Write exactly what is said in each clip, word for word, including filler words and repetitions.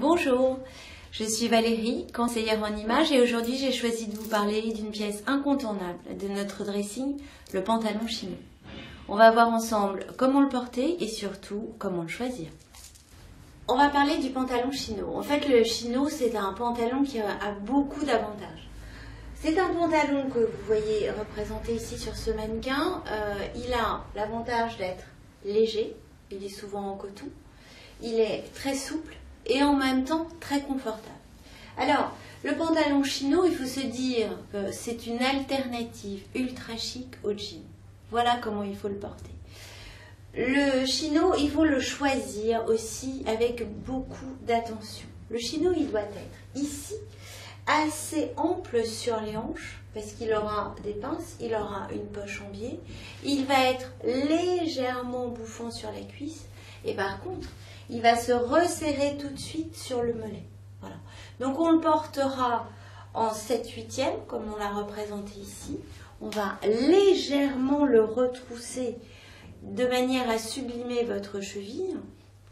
Bonjour, je suis Valérie, conseillère en images et aujourd'hui j'ai choisi de vous parler d'une pièce incontournable de notre dressing, le pantalon chino. On va voir ensemble comment le porter et surtout comment le choisir. On va parler du pantalon chino. En fait, le chino, c'est un pantalon qui a beaucoup d'avantages. C'est un pantalon que vous voyez représenté ici sur ce mannequin. Euh, il a l'avantage d'être léger, il est souvent en coton, il est très souple et en même temps très confortable. Alors, le pantalon chino, il faut se dire que c'est une alternative ultra chic au jean. Voilà comment il faut le porter. Le chino, il faut le choisir aussi avec beaucoup d'attention. Le chino, il doit être ici, assez ample sur les hanches, parce qu'il aura des pinces, il aura une poche en biais. Il va être légèrement bouffant sur la cuisse. Et par contre, il va se resserrer tout de suite sur le mollet. Voilà. Donc on le portera en sept huitièmes, comme on l'a représenté ici. On va légèrement le retrousser de manière à sublimer votre cheville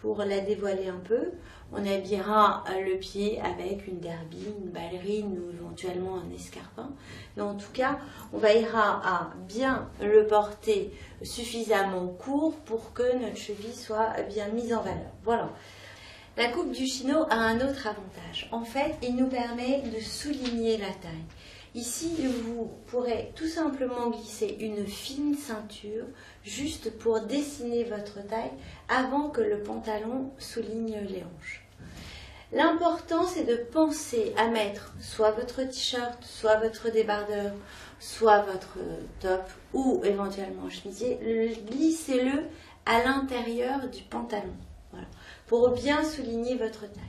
pour la dévoiler un peu. On habillera le pied avec une derbine, une ballerine ou éventuellement un escarpin. Mais en tout cas, on veillera à bien le porter suffisamment court pour que notre cheville soit bien mise en valeur. Voilà. La coupe du chino a un autre avantage. En fait, il nous permet de souligner la taille. Ici, vous pourrez tout simplement glisser une fine ceinture juste pour dessiner votre taille avant que le pantalon souligne les hanches. L'important, c'est de penser à mettre soit votre t-shirt, soit votre débardeur, soit votre top ou éventuellement un chemisier. Glissez-le à l'intérieur du pantalon, voilà, pour bien souligner votre taille.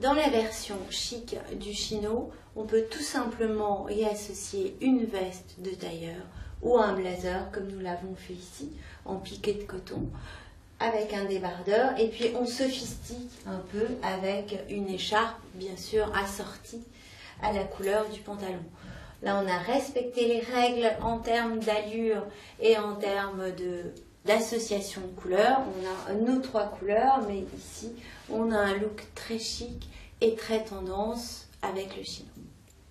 Dans la version chic du chino, on peut tout simplement y associer une veste de tailleur ou un blazer, comme nous l'avons fait ici, en piqué de coton, avec un débardeur. Et puis on sophistique un peu avec une écharpe, bien sûr, assortie à la couleur du pantalon. Là, on a respecté les règles en termes d'allure et en termes de... d'association de couleurs. On a nos trois couleurs, mais ici, on a un look très chic et très tendance avec le chino.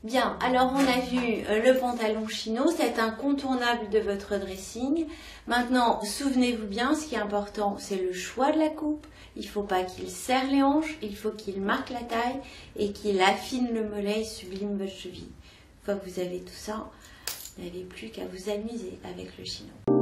Bien, alors on a vu le pantalon chino, c'est incontournable de votre dressing. Maintenant, souvenez-vous bien, ce qui est important, c'est le choix de la coupe. Il ne faut pas qu'il serre les hanches, il faut qu'il marque la taille et qu'il affine le mollet et sublime votre cheville. Une fois que vous avez tout ça, vous n'avez plus qu'à vous amuser avec le chino.